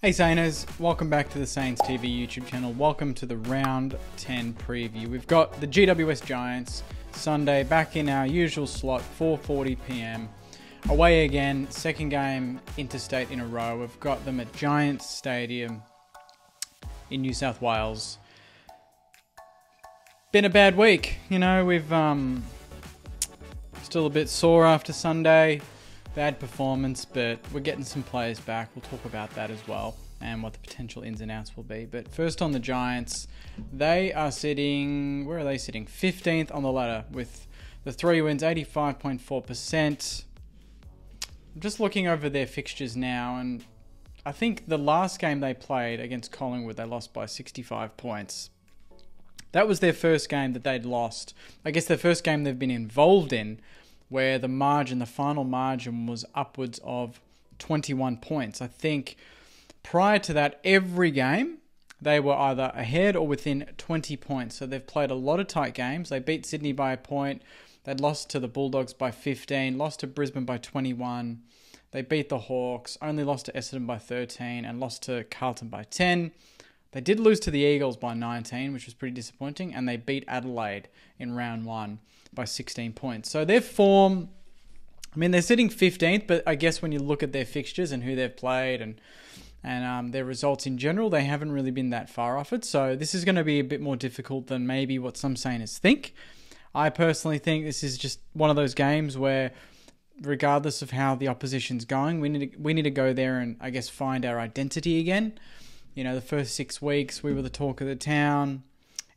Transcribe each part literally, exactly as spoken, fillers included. Hey Sainers, welcome back to the Saints T V YouTube channel. Welcome to the round ten preview. We've got the G W S Giants Sunday back in our usual slot, four forty p m. Away again, second game interstate in a row. We've got them at Giants Stadium in New South Wales. Been a bad week, you know, we've um, still a bit sore after Sunday. Bad performance, but we're getting some players back. We'll talk about that as well and what the potential ins and outs will be. But first on the Giants, they are sitting, where are they sitting? fifteenth on the ladder with the three wins, eighty-five point four percent. I'm just looking over their fixtures now, and I think the last game they played against Collingwood, they lost by sixty-five points. That was their first game that they'd lost. I guess their first game they've been involved in, where the margin, the final margin was upwards of twenty-one points. I think prior to that, every game, they were either ahead or within twenty points. So they've played a lot of tight games. They beat Sydney by a point. They'd lost to the Bulldogs by fifteen, lost to Brisbane by twenty-one. They beat the Hawks, only lost to Essendon by thirteen, and lost to Carlton by ten. They did lose to the Eagles by nineteen, which was pretty disappointing, and they beat Adelaide in round one by sixteen points. So their form, I mean, they're sitting fifteenth, but I guess when you look at their fixtures and who they've played and and um, their results in general, they haven't really been that far off it. So this is going to be a bit more difficult than maybe what some Saints think. I personally think this is just one of those games where, regardless of how the opposition's going, we need to, we need to go there and, I guess, find our identity again. You know, the first six weeks, we were the talk of the town.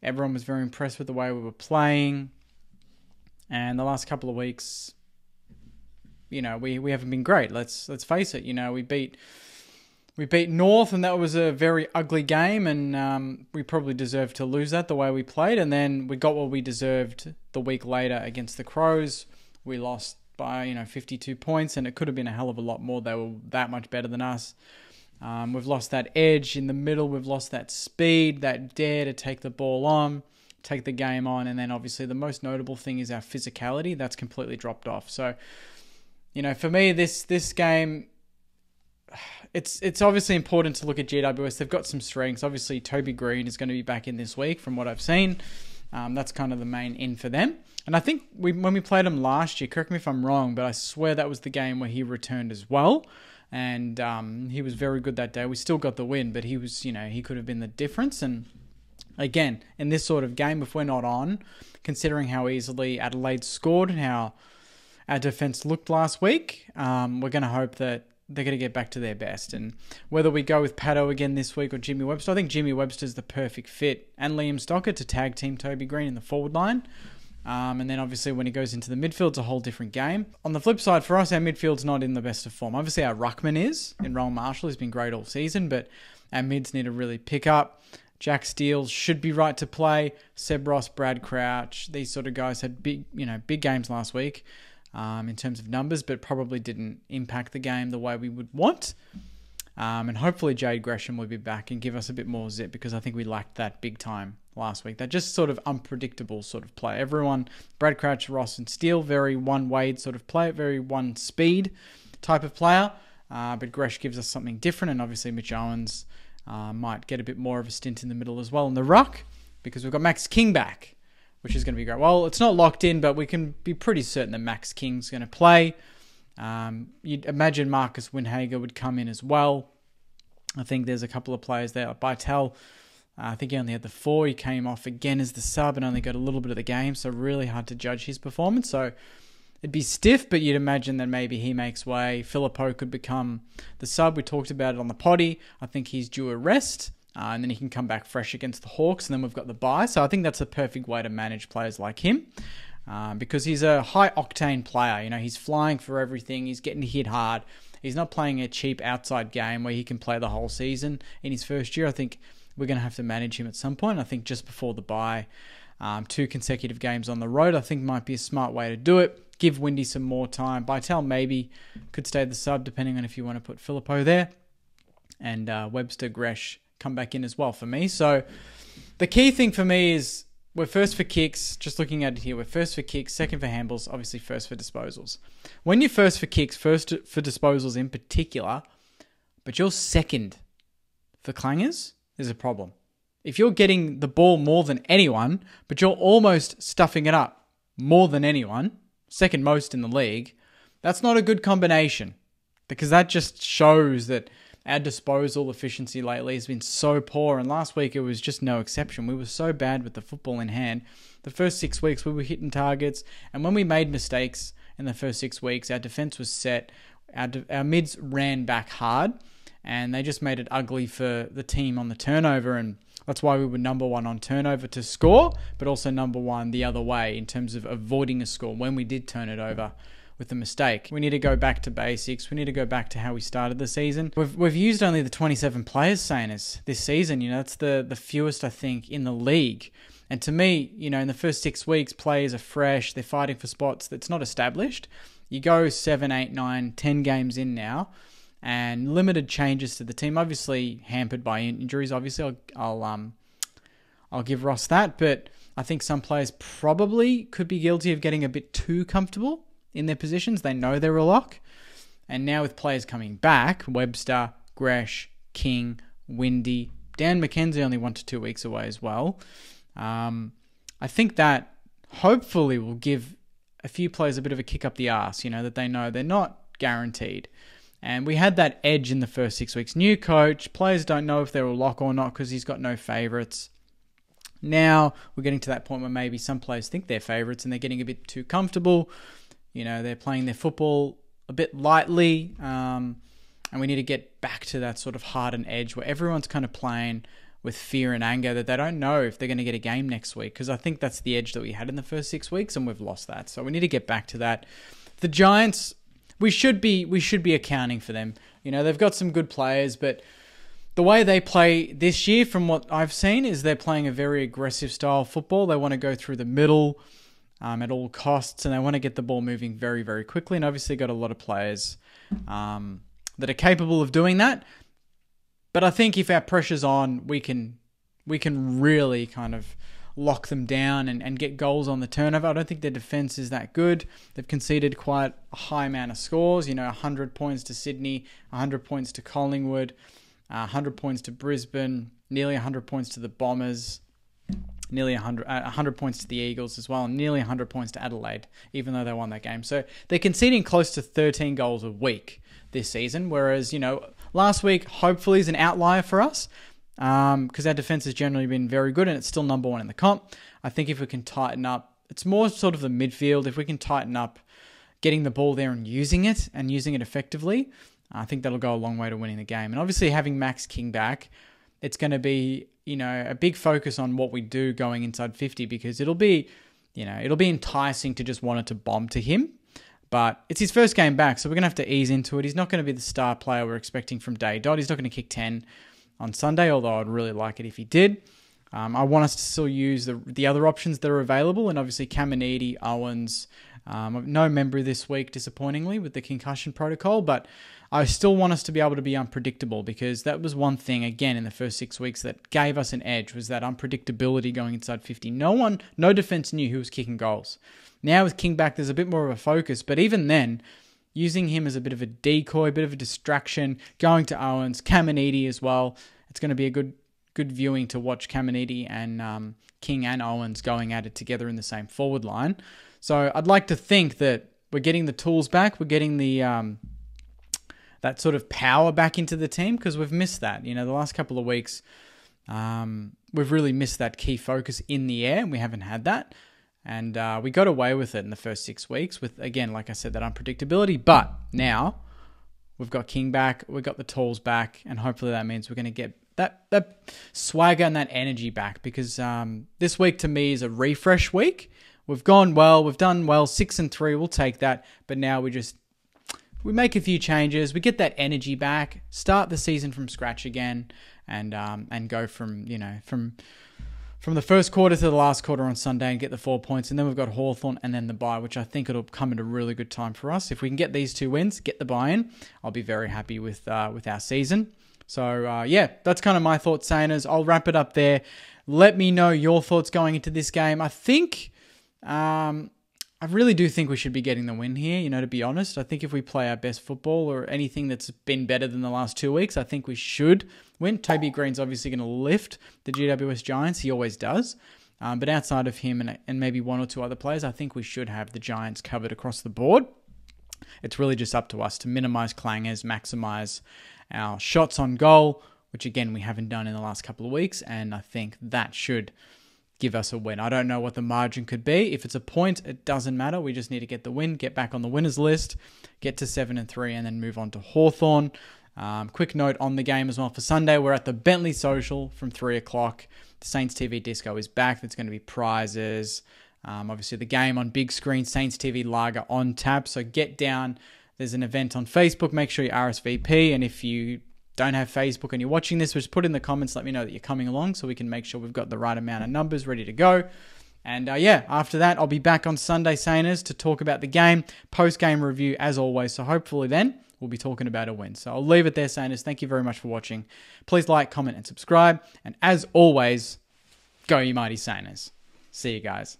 Everyone was very impressed with the way we were playing. And the last couple of weeks, you know, we, we haven't been great. Let's let's face it. You know, we beat we beat North, and that was a very ugly game, and um, we probably deserved to lose that the way we played. And then we got what we deserved the week later against the Crows. We lost by, you know, fifty-two points, and it could have been a hell of a lot more. They were that much better than us. Um, we've lost that edge in the middle. We've lost that speed, that dare to take the ball on, take the game on. And then obviously the most notable thing is our physicality. That's completely dropped off. So, you know, for me, this this game, it's it's obviously important to look at G W S. They've got some strengths. Obviously, Toby Green is going to be back in this week from what I've seen. Um, that's kind of the main in for them. And I think we when we played him last year, correct me if I'm wrong, but I swear that was the game where he returned as well. And um, he was very good that day. We still got the win, but he was, you know, he could have been the difference. And again, in this sort of game, if we're not on, considering how easily Adelaide scored and how our defense looked last week, um, we're going to hope that they're going to get back to their best. And whether we go with Pato again this week or Jimmy Webster, I think Jimmy Webster's the perfect fit, and Liam Stocker to tag team Toby Green in the forward line. Um, and then obviously when he goes into the midfield, it's a whole different game. On the flip side, for us, our midfield's not in the best of form. Obviously, our ruckman is, and Rowan Marshall has been great all season, but our mids need to really pick up. Jack Steele should be right to play. Seb Ross, Brad Crouch, these sort of guys had big, you know, big games last week um, in terms of numbers, but probably didn't impact the game the way we would want. Um, and hopefully Jade Gresham will be back and give us a bit more zip, because I think we lacked that big time last week. That just sort of unpredictable sort of play. Everyone, Brad Crouch, Ross and Steele, very one-way sort of play, very one-speed type of player. Uh, but Gresh gives us something different, and obviously Mitch Owens uh, might get a bit more of a stint in the middle as well in the ruck, because we've got Max King back, which is going to be great. Well, it's not locked in, but we can be pretty certain that Max King's going to play. Um, you'd imagine Marcus Winhager would come in as well. I think there's a couple of players there. Bytel, uh, I think he only had the four. He came off again as the sub and only got a little bit of the game, so really hard to judge his performance. So it'd be stiff, but you'd imagine that maybe he makes way. Filippo could become the sub. We talked about it on the potty. I think he's due a rest, uh, and then he can come back fresh against the Hawks, and then we've got the bye. So I think that's the perfect way to manage players like him. Um, because he's a high-octane player. You know, he's flying for everything. He's getting hit hard. He's not playing a cheap outside game where he can play the whole season. In his first year, I think we're going to have to manage him at some point. I think just before the bye, um, two consecutive games on the road, I think might be a smart way to do it. Give Windy some more time. Bytel maybe could stay the sub, depending on if you want to put Filippo there. And uh, Webster, Gresh come back in as well for me. So the key thing for me is, we're first for kicks, just looking at it here. We're first for kicks, second for handballs, obviously first for disposals. When you're first for kicks, first for disposals in particular, but you're second for clangers, there's a problem. If you're getting the ball more than anyone, but you're almost stuffing it up more than anyone, second most in the league, that's not a good combination, because that just shows that our disposal efficiency lately has been so poor, and last week it was just no exception. We were so bad with the football in hand. The first six weeks we were hitting targets, and when we made mistakes in the first six weeks, our defense was set, our, our mids ran back hard, and they just made it ugly for the team on the turnover, and that's why we were number one on turnover to score, but also number one the other way in terms of avoiding a score when we did turn it over with a mistake. We need to go back to basics. We need to go back to how we started the season. We've, we've used only the twenty-seven players, Saints, this season. You know, that's the, the fewest, I think, in the league. And to me, you know, in the first six weeks, players are fresh. They're fighting for spots that's not established. You go seven, eight, nine, ten games in now, and limited changes to the team, obviously hampered by injuries. Obviously, I'll, I'll, um, I'll give Ross that. But I think some players probably could be guilty of getting a bit too comfortable in their positions. They know they're a lock. And now with players coming back, Webster, Gresh, King, Windy, Dan McKenzie only one to two weeks away as well. Um, I think that hopefully will give a few players a bit of a kick up the arse, you know, that they know they're not guaranteed. And we had that edge in the first six weeks. New coach, players don't know if they're a lock or not because he's got no favourites. Now we're getting to that point where maybe some players think they're favourites and they're getting a bit too comfortable. You know, they're playing their football a bit lightly, um, and we need to get back to that sort of hardened edge where everyone's kind of playing with fear and anger that they don't know if they're going to get a game next week, because I think that's the edge that we had in the first six weeks, and we've lost that. So we need to get back to that. The Giants, we should be we should be accounting for them. You know, they've got some good players, but the way they play this year, from what I've seen, is they're playing a very aggressive style of football. They want to go through the middle Um, at all costs, and they want to get the ball moving very, very quickly, and obviously got a lot of players um, that are capable of doing that. But I think if our pressure's on, we can we can really kind of lock them down and, and get goals on the turnover. I don't think their defense is that good. They've conceded quite a high amount of scores, you know, one hundred points to Sydney, one hundred points to Collingwood, uh, one hundred points to Brisbane, nearly one hundred points to the Bombers, nearly one hundred, uh, one hundred points to the Eagles as well, and nearly one hundred points to Adelaide, even though they won that game. So they're conceding close to thirteen goals a week this season, whereas, you know, last week hopefully is an outlier for us because um, our defense has generally been very good, and it's still number one in the comp. I think if we can tighten up, it's more sort of the midfield. If we can tighten up getting the ball there and using it and using it effectively, I think that'll go a long way to winning the game. And obviously having Max King back, it's going to be, you know, a big focus on what we do going inside fifty, because it'll be, you know, it'll be enticing to just want it to bomb to him. But it's his first game back, so we're going to have to ease into it. He's not going to be the star player we're expecting from day dot. He's not going to kick ten on Sunday, although I'd really like it if he did. Um, I want us to still use the the other options that are available, and obviously Caminiti, Owens, um, no member this week, disappointingly, with the concussion protocol, but I still want us to be able to be unpredictable, because that was one thing, again, in the first six weeks that gave us an edge, was that unpredictability going inside fifty. No one, no defense knew who was kicking goals. Now with King back, there's a bit more of a focus, but even then, using him as a bit of a decoy, a bit of a distraction, going to Owens, Caminiti as well. It's going to be a good good viewing to watch Caminiti and um, King and Owens going at it together in the same forward line. So I'd like to think that we're getting the tools back, we're getting the um, that sort of power back into the team, because we've missed that. You know, the last couple of weeks, um, we've really missed that key focus in the air, and we haven't had that. And uh, we got away with it in the first six weeks with, again, like I said, that unpredictability. But now we've got King back, we've got the tools back, and hopefully that means we're going to get that that swagger and that energy back, because um, this week to me is a refresh week. We've gone well, we've done well, six and three, we'll take that. But now we just... we make a few changes, we get that energy back, start the season from scratch again, and um, and go from, you know, from from the first quarter to the last quarter on Sunday and get the four points. And then we've got Hawthorn and then the bye, which I think it'll come at a really good time for us. If we can get these two wins, get the buy-in, I'll be very happy with uh, with our season. So, uh, yeah, that's kind of my thoughts, Sainers. I'll wrap it up there. Let me know your thoughts going into this game. I think... Um, I really do think we should be getting the win here, you know, to be honest. I think if we play our best football or anything that's been better than the last two weeks, I think we should win. Toby Green's obviously going to lift the G W S Giants. He always does. Um, but outside of him and, and maybe one or two other players, I think we should have the Giants covered across the board. It's really just up to us to minimize clangers, maximize our shots on goal, which again, we haven't done in the last couple of weeks. And I think that should give us a win. I don't know what the margin could be. If it's a point, it doesn't matter. We just need to get the win, get back on the winners list, get to seven and three, and then move on to Hawthorn. Um, quick note on the game as well for Sunday. We're at the Bentley Social from three o'clock. The Saints T V disco is back. There's going to be prizes. Um, obviously the game on big screen, Saints T V lager on tap. So get down. There's an event on Facebook. Make sure you R S V P. And if you don't have Facebook and you're watching this, just put in the comments, let me know that you're coming along so we can make sure we've got the right amount of numbers ready to go. And uh, yeah, after that, I'll be back on Sunday, Sainers, to talk about the game, post-game review as always. So hopefully then we'll be talking about a win. So I'll leave it there, Sainers. Thank you very much for watching. Please like, comment, and subscribe. And as always, go you mighty Sainers. See you guys.